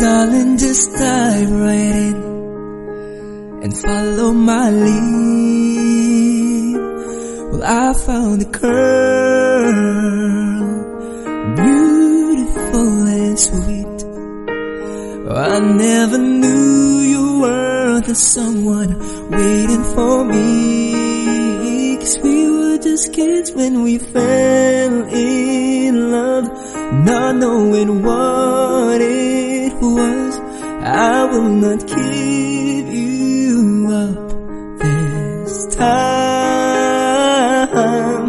darling, just dive right in and follow my lead. Well, I found a girl, beautiful and sweet. I never knew you were the someone waiting for me, 'cause we were just kids when we fell in love, not knowing what it was. I will not give you up this time,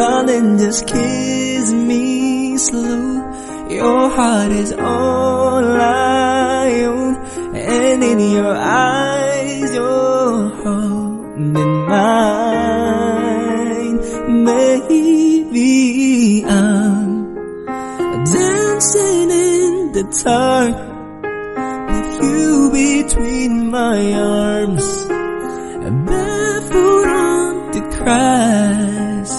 darling, just kiss me slow. Your heart is all I own, and in your eyes you're holding mine. Maybe I'm dancing in the dark with you between my arms, barefoot on the grass,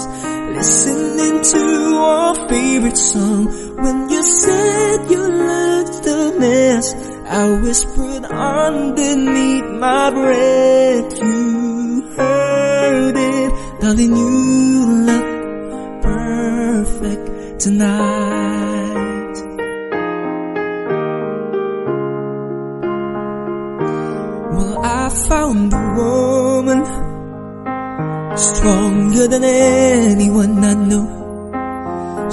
listening to our favorite song. When you said you loved the mess, I whispered underneath my breath. You heard it, darling, you look perfect tonight. Well, I found a woman stronger than anyone I know.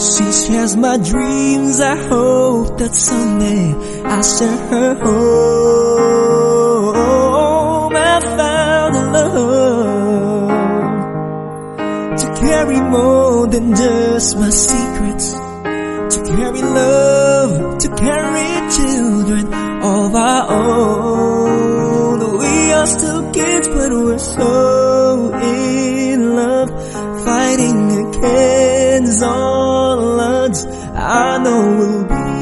She shares my dreams. I hope that someday I share her home. I found a love to carry more than just my secrets, to carry love, to carry children of our own. We are still kids, but we're so in love, fighting against all odds. I know we'll be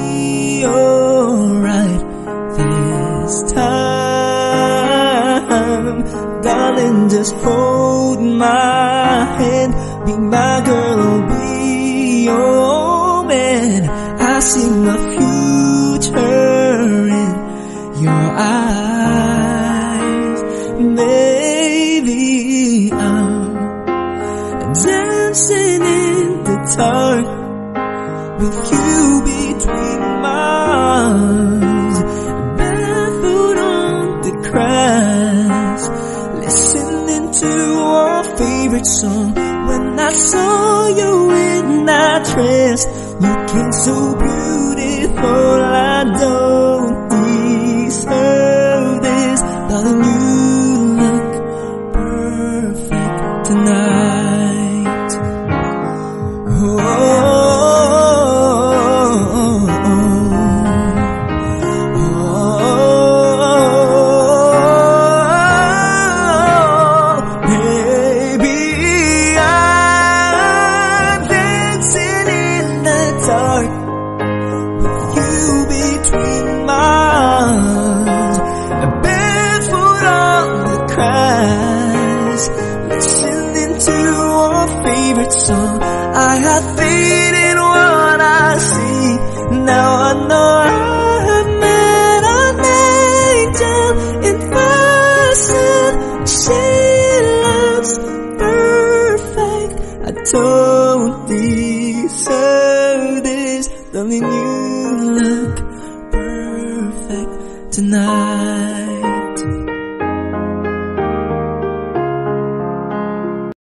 alright this time, darling, just hold my hand, be my girl, be your man. I see my future in your eyes. Maybe I'm dancing in the dark with you between my arms, barefoot on the grass, listening to our favorite song. When I saw you in that dress, looking so beautiful, I don't deserve this, darling, you look perfect tonight. Song. I had faith in what I see. Now I know I have met an angel in person. She looks perfect. I don't deserve this, darling, you look perfect tonight.